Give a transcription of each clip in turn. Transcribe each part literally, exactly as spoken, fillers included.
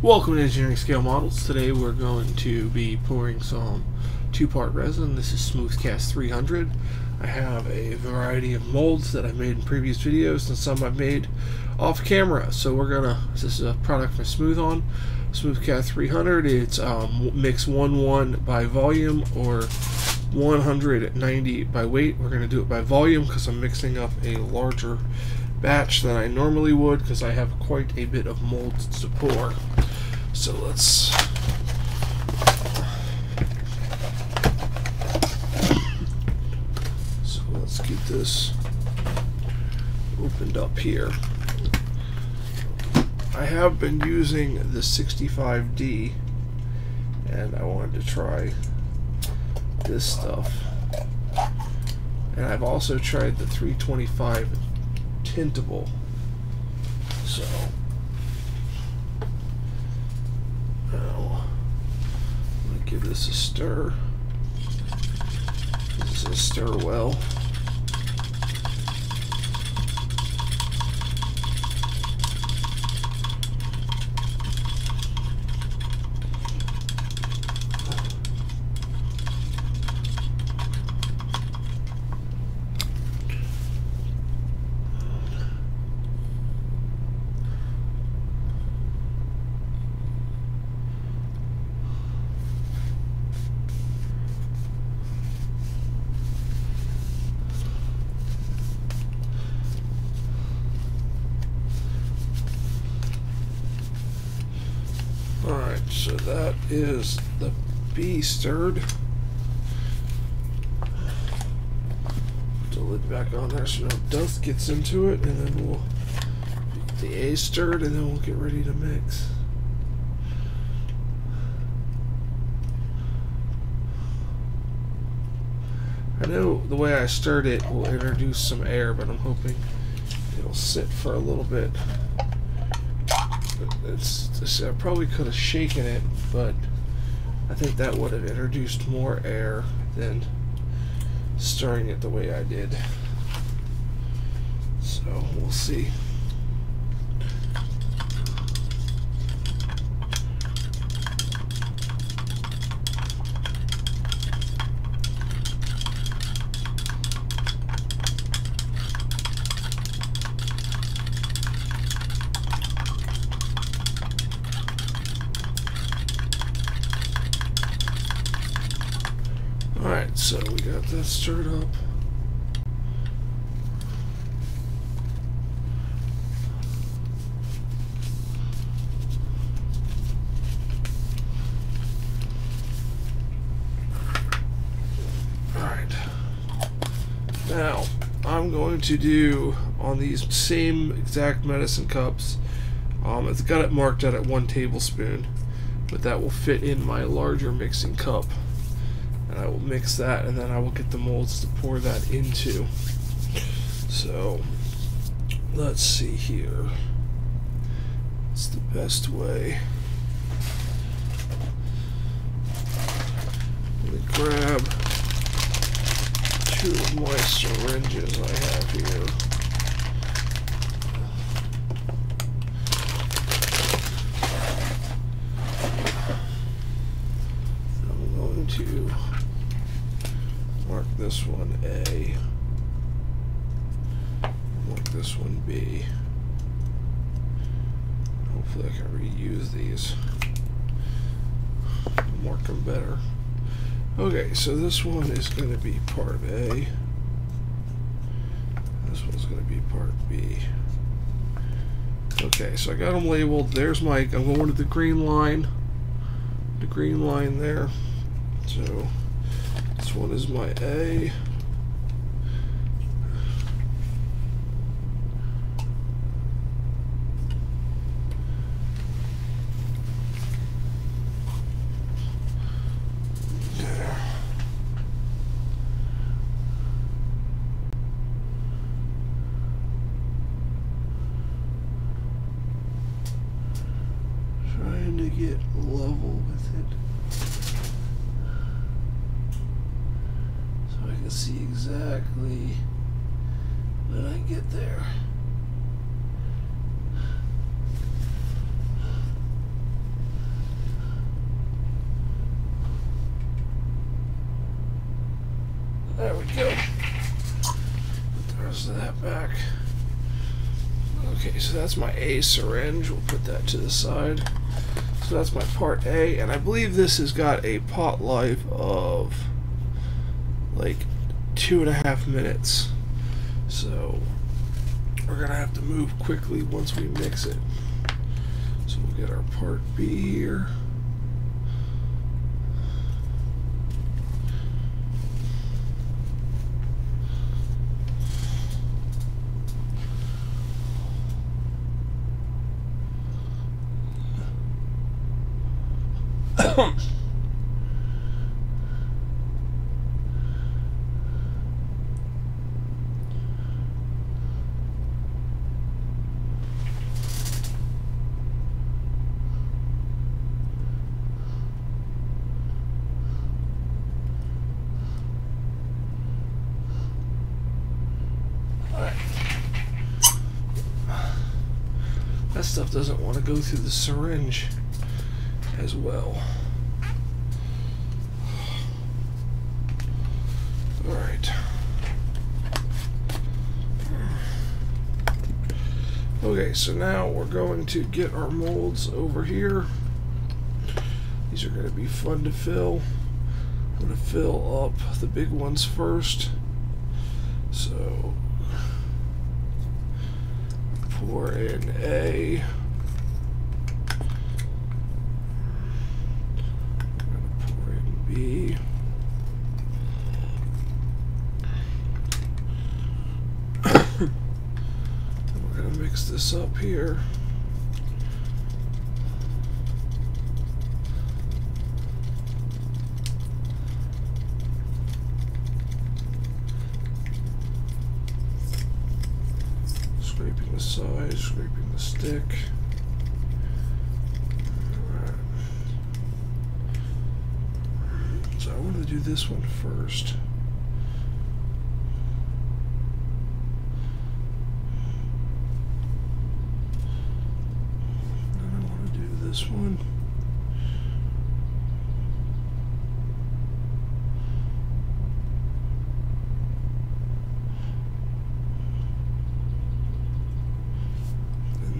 Welcome to Engineering Scale Models. Today we're going to be pouring some two-part resin. This is Smoothcast three hundred. I have a variety of molds that I've made in previous videos and some I've made off camera. So we're gonna, this is a product from Smooth-On, Smoothcast three hundred. It's um, mix one one by volume or one hundred ninety by weight. We're gonna do it by volume because I'm mixing up a larger batch than I normally would because I have quite a bit of molds to pour. So let's so let's get this opened up here. I have been using the sixty-five D, and I wanted to try this stuff, and I've also tried the three twenty-five tintable. So now, I'm going to give this a stir. This is a stir well. So that is the B stirred. Put the lid back on there so no dust gets into it, and then we'll get the A stirred, and then we'll get ready to mix. I know the way I stirred it will introduce some air, but I'm hoping it'll sit for a little bit. It's, it's, I probably could have shaken it, but I think that would have introduced more air than stirring it the way I did. So we'll see. Alright, so we got that stirred up. Alright. Now, I'm going to do on these same exact medicine cups, um, it's got it marked out at one tablespoon, but that will fit in my larger mixing cup. I will mix that, and then I will get the molds to pour that into. So let's see here. It's the best way. Let me grab two of my syringes I have here. I'm going to mark this one A, mark this one B. Hopefully I can reuse these, mark them better. Okay, so this one is going to be part A, this one's going to be part B. Okay, so I got them labeled. There's my, I'm going to the green line, the green line there. So this one is my A. Trying to get level with it. See exactly when I get there. There we go. Put the rest of that back. Okay, so that's my A syringe. We'll put that to the side. So that's my part A, and I believe this has got a pot life of like two and a half minutes. So we're gonna have to move quickly once we mix it. So we'll get our part B here. That stuff doesn't want to go through the syringe as well. All right. Okay, so now we're going to get our molds over here. These are going to be fun to fill. I'm going to fill up the big ones first. So pour in A. I'm gonna pour in B. And we're gonna mix this up here. Scraping the side, scraping the stick. Alright. So I want to do this one first. Then I want to do this one.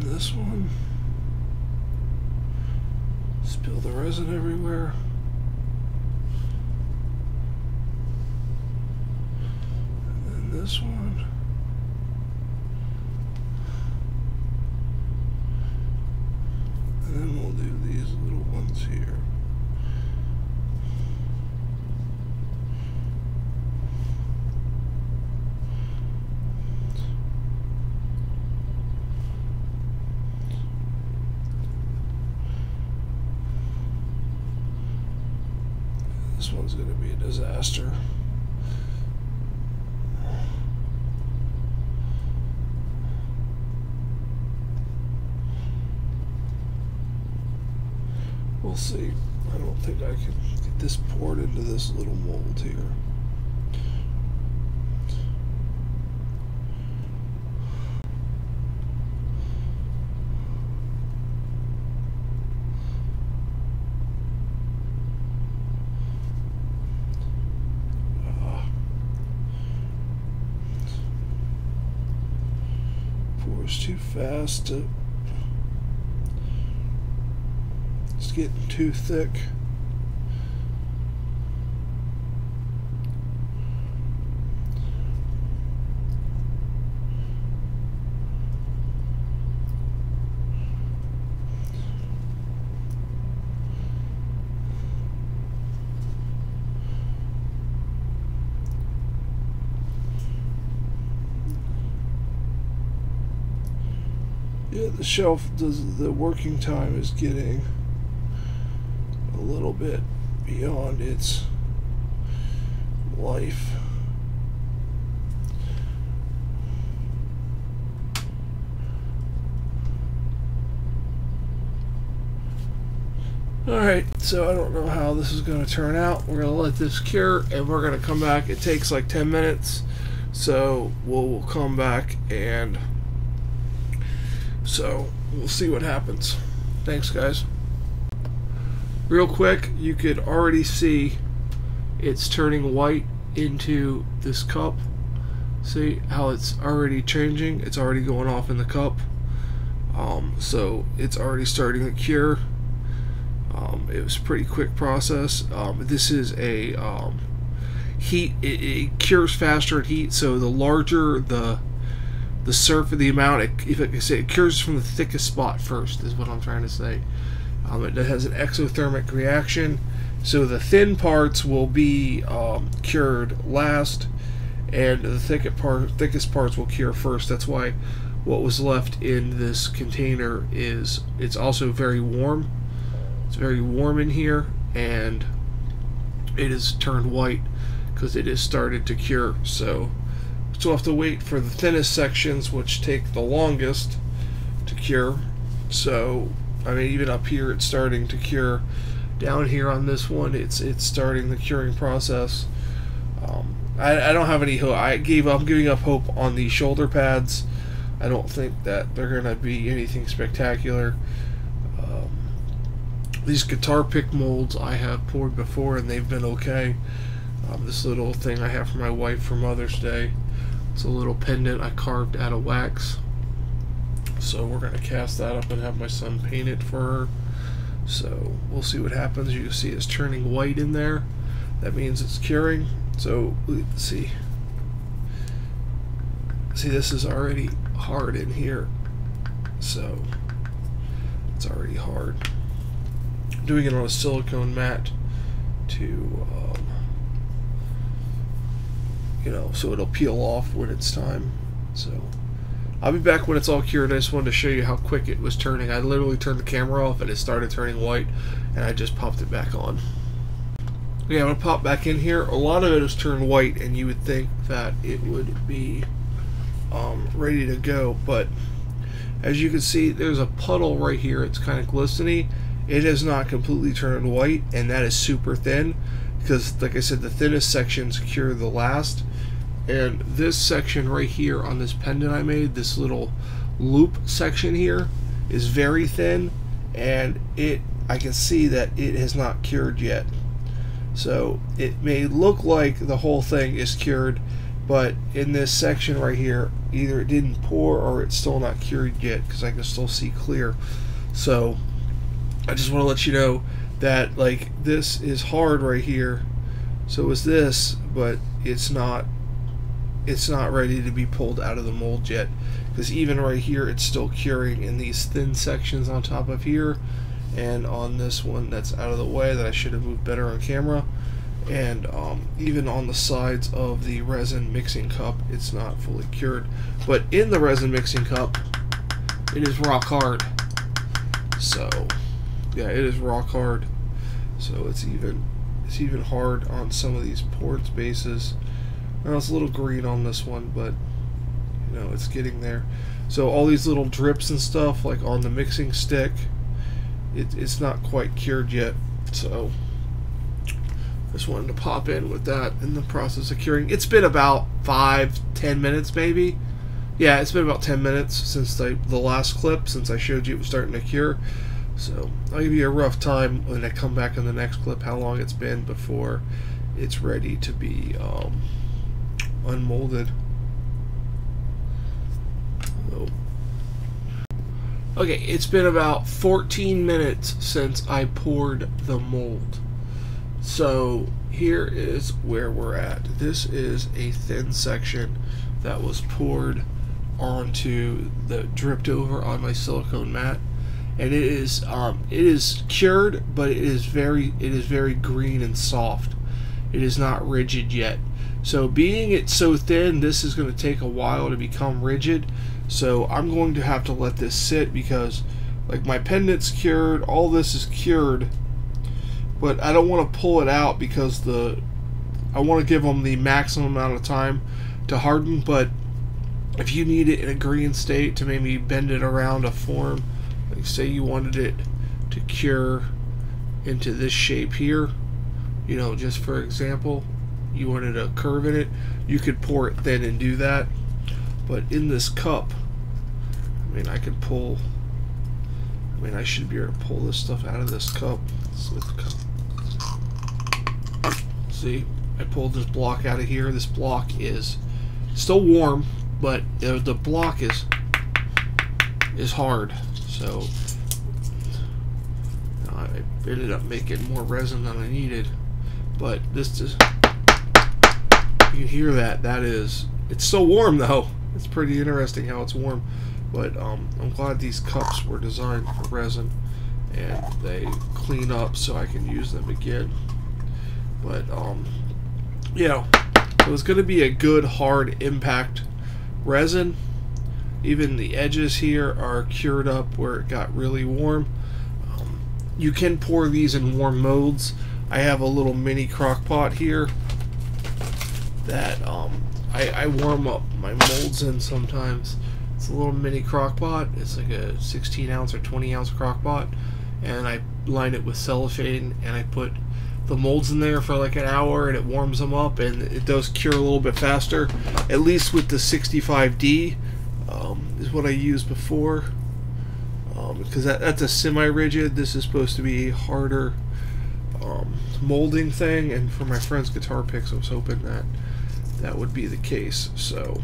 This one. Spill the resin everywhere. And then this one. And then we'll do these little ones here. This one's going to be a disaster. We'll see. I don't think I can get this poured into this little mold here. Too fast to, it's getting too thick. Yeah, the shelf does, the working time is getting a little bit beyond its life. Alright, so I don't know how this is going to turn out. We're going to let this cure and we're going to come back. It takes like ten minutes, so we'll, we'll come back and so we'll see what happens. Thanks, guys. Real quick, you could already see it's turning white into this cup. See how it's already changing? It's already going off in the cup. Um, so it's already starting to cure. Um, it was a pretty quick process. Um, this is a um, heat. It, it cures faster in heat. So the larger the the surf of the amount, it, if I can say, it cures from the thickest spot first. Is what I'm trying to say. Um, it has an exothermic reaction. So the thin parts will be um, cured last, and the thick part, thickest parts will cure first. That's why what was left in this container is, it's also very warm. It's very warm in here, and it is turned white because it has started to cure. So, so we'll have to wait for the thinnest sections, which take the longest to cure. So, I mean, even up here, it's starting to cure. Down here on this one, it's it's starting the curing process. Um, I, I don't have any hope. I gave up. I'm giving up hope on the shoulder pads. I don't think that they're gonna be anything spectacular. These guitar pick molds I have poured before and they've been okay. Um, this little thing I have for my wife for Mother's Day. It's a little pendant I carved out of wax. So we're going to cast that up and have my son paint it for her. So we'll see what happens. You can see it's turning white in there. That means it's curing. So let's see. See, this is already hard in here. So it's already hard. Doing it on a silicone mat to, um, you know, so it'll peel off when it's time. So I'll be back when it's all cured. I just wanted to show you how quick it was turning. I literally turned the camera off and it started turning white, and I just popped it back on. Okay, I'm gonna pop back in here. A lot of it has turned white, and you would think that it would be um, ready to go, but as you can see, there's a puddle right here. It's kind of glisteny. It has not completely turned white, and that is super thin because, like I said, the thinnest sections cure the last. And this section right here on this pendant I made, this little loop section here, is very thin, and it I can see that it has not cured yet. So it may look like the whole thing is cured, but in this section right here, either it didn't pour or it's still not cured yet because I can still see clear. So I just want to let you know that, like, this is hard right here, so is this, but it's not it's not ready to be pulled out of the mold yet, because even right here it's still curing in these thin sections on top of here, and on this one that's out of the way that I should have moved better on camera, and um, even on the sides of the resin mixing cup it's not fully cured, but in the resin mixing cup it is rock hard. So yeah, it is rock hard, so it's even it's even hard on some of these poured spaces. Now it's a little green on this one, but you know, it's getting there. So all these little drips and stuff, like on the mixing stick, it, it's not quite cured yet. So just wanted to pop in with that in the process of curing. It's been about five, ten minutes maybe. Yeah, it's been about ten minutes since the, the last clip, since I showed you it was starting to cure. So I'll give you a rough time when I come back in the next clip how long it's been before it's ready to be um, unmolded. So, okay, it's been about fourteen minutes since I poured the mold. So here is where we're at. This is a thin section that was poured onto the dripped over on my silicone mat. And it is um, it is cured, but it is very it is very green and soft. It is not rigid yet. So being it's so thin, this is going to take a while to become rigid. So I'm going to have to let this sit because, like, my pendant's cured, all this is cured, but I don't want to pull it out because the I want to give them the maximum amount of time to harden. But if you need it in a green state to maybe bend it around a form. Like, say you wanted it to cure into this shape here, you know, just for example, you wanted a curve in it, you could pour it thin and do that. But in this cup, I mean, I could pull, I mean, I should be able to pull this stuff out of this cup. Slip the cup. See, I pulled this block out of here. This block is still warm, but the block is is hard. So I ended up making more resin than I needed. But this is, you hear that? That is, it's so warm though. It's pretty interesting how it's warm. But um, I'm glad these cups were designed for resin, and they clean up so I can use them again. But um, you know, it was going to be a good hard impact resin. Even the edges here are cured up where it got really warm. Um, you can pour these in warm molds. I have a little mini crock pot here that um, I, I warm up my molds in sometimes. It's a little mini crock pot. It's like a sixteen ounce or twenty ounce crock pot, and I line it with cellophane and I put the molds in there for like an hour, and it warms them up, and it does cure a little bit faster, at least with the sixty-five D um, is what I used before, um, because that, that's a semi-rigid. This is supposed to be a harder um, molding thing, and for my friend's guitar picks I was hoping that that would be the case. So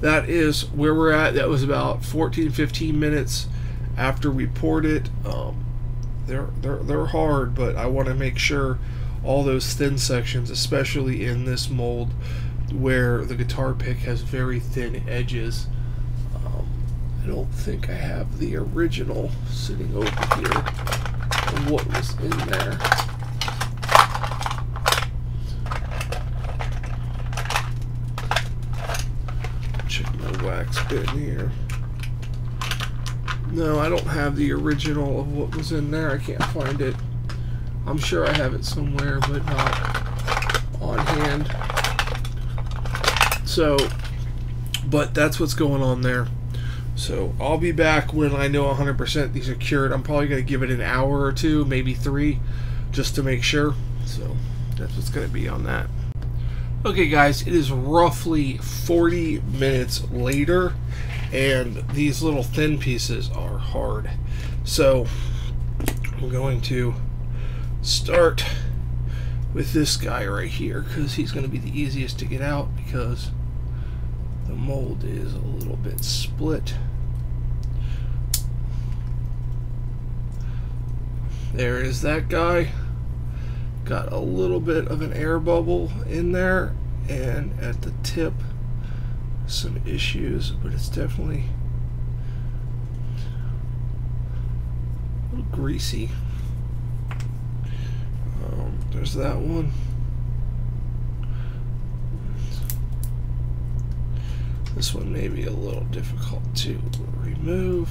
that is where we're at. That was about fourteen fifteen minutes after we poured it. um, they're, they're, they're hard, but I want to make sure all those thin sections, especially in this mold where the guitar pick has very thin edges. um, I don't think I have the original sitting over here and what was in there. Wax bin here. No, I don't have the original of what was in there. I can't find it. I'm sure I have it somewhere, but not on hand. So, but that's what's going on there. So I'll be back when I know one hundred percent these are cured. I'm probably going to give it an hour or two, maybe three, just to make sure. So that's what's going to be on that. Okay guys, it is roughly forty minutes later, and these little thin pieces are hard. So I'm going to start with this guy right here, because he's going to be the easiest to get out because the mold is a little bit split. There is that guy. Got a little bit of an air bubble in there, and at the tip some issues, but it's definitely a little greasy. Um, there's that one. This one may be a little difficult to remove.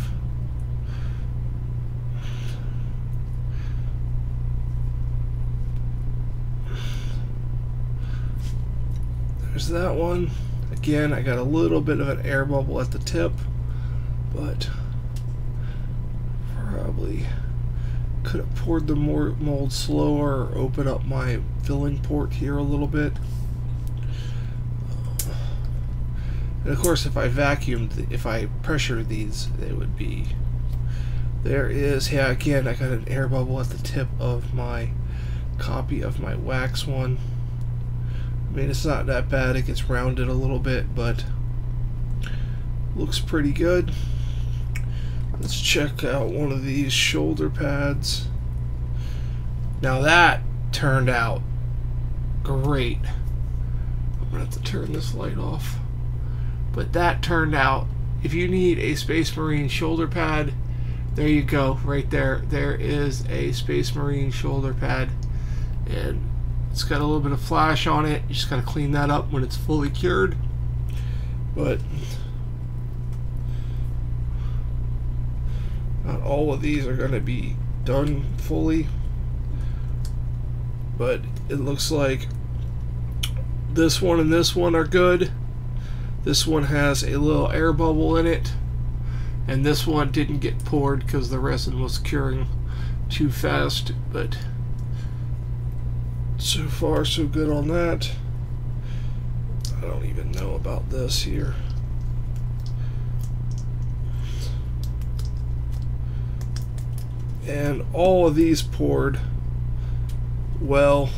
There's that one. Again, I got a little bit of an air bubble at the tip, but probably could have poured the mold slower or open up my filling port here a little bit. Um, and of course, if I vacuumed, if I pressured these, they would be. There is, yeah, again, I got an air bubble at the tip of my copy of my wax one. I mean, it's not that bad. It gets rounded a little bit, but looks pretty good. Let's check out one of these shoulder pads. Now that turned out great. I'm gonna have to turn this light off, but that turned out. If you need a Space Marine shoulder pad, there you go, right there. There is a Space Marine shoulder pad, and it's got a little bit of flash on it. You just gotta clean that up when it's fully cured. But not all of these are gonna be done fully. But it looks like this one and this one are good. This one has a little air bubble in it. And this one didn't get poured because the resin was curing too fast. But so far, so good on that. I don't even know about this here. And all of these poured well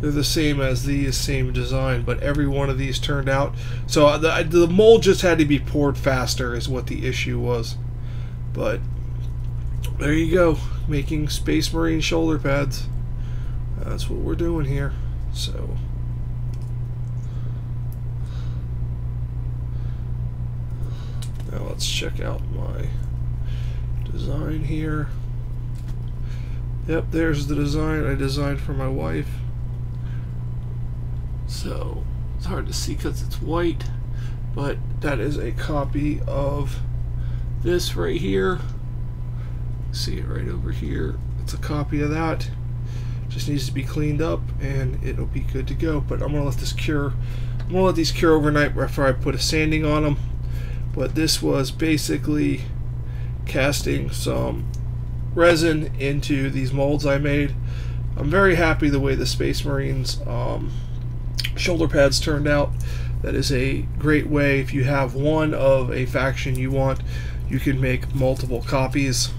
They're the same as these, same design, but every one of these turned out. So the, the mold just had to be poured faster is what the issue was. But there you go, making Space Marine shoulder pads. That's what we're doing here. So now let's check out my design here. Yep, there's the design I designed for my wife. So it's hard to see because it's white, but that is a copy of this right here. See it right over here. It's a copy of that. Just needs to be cleaned up and it'll be good to go. But I'm gonna let this cure. I'm gonna let these cure overnight before I put a sanding on them. But this was basically casting some resin into these molds I made. I'm very happy the way the Space Marines um, shoulder pads turned out. That is a great way. If you have one of a faction you want, you can make multiple copies.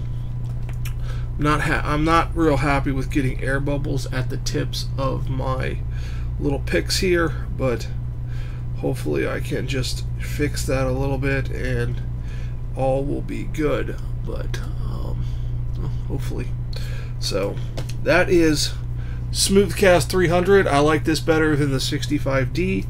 I'm not ha I'm not real happy with getting air bubbles at the tips of my little picks here, but hopefully I can just fix that a little bit and all will be good. But um, hopefully. So that is Smoothcast three hundred. I like this better than the sixty-five D.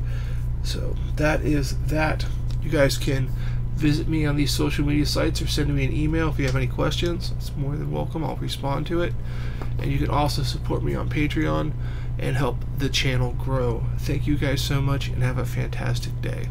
So that is that. You guys can visit me on these social media sites or send me an email if you have any questions. It's more than welcome. I'll respond to it. And you can also support me on Patreon and help the channel grow. Thank you guys so much and have a fantastic day.